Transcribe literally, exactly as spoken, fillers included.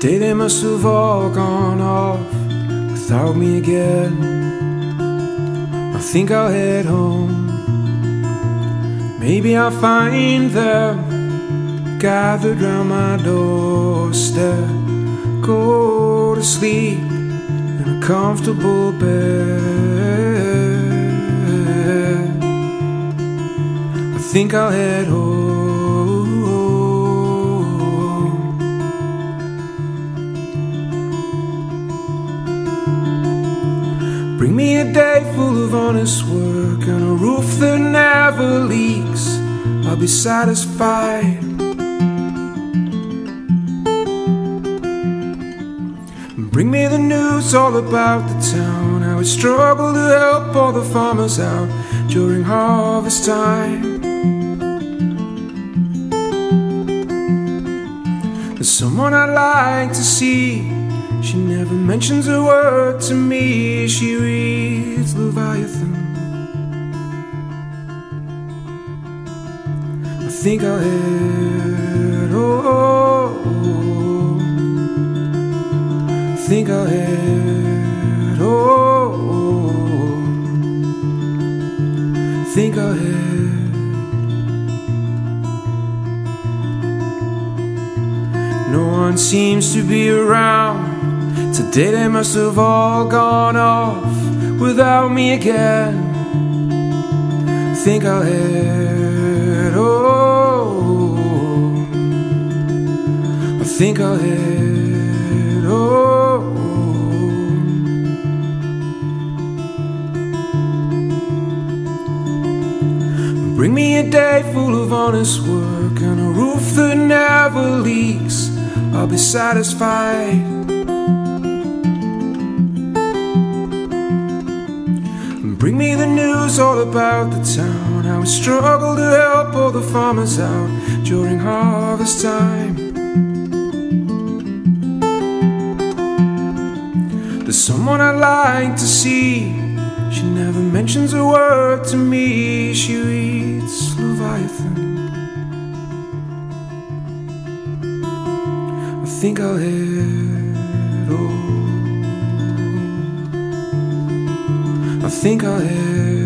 Day they must have all gone off without me again. I think I'll head home. Maybe I'll find them gathered round my doorstep. Go to sleep in a comfortable bed. I think I'll head home. Bring me a day full of honest work and a roof that never leaks. I'll be satisfied. Bring me the news all about the town, how we struggle to help all the farmers out during harvest time. There's someone I'd like to see. She never mentions a word to me. She reads Leviathan. I think I'll head home. I think I'll head home. I think I'll head. No one seems to be around. Today they must have all gone off without me again. Think I'll head home. I think I'll head home. Bring me a day full of honest work and a roof that never leaks. I'll be satisfied. Bring me the news all about the town, how we struggle to help all the farmers out during harvest time. There's someone I'd like to see. She never mentions a word to me. She reads Leviathan. I think I'll head home. I think I'll head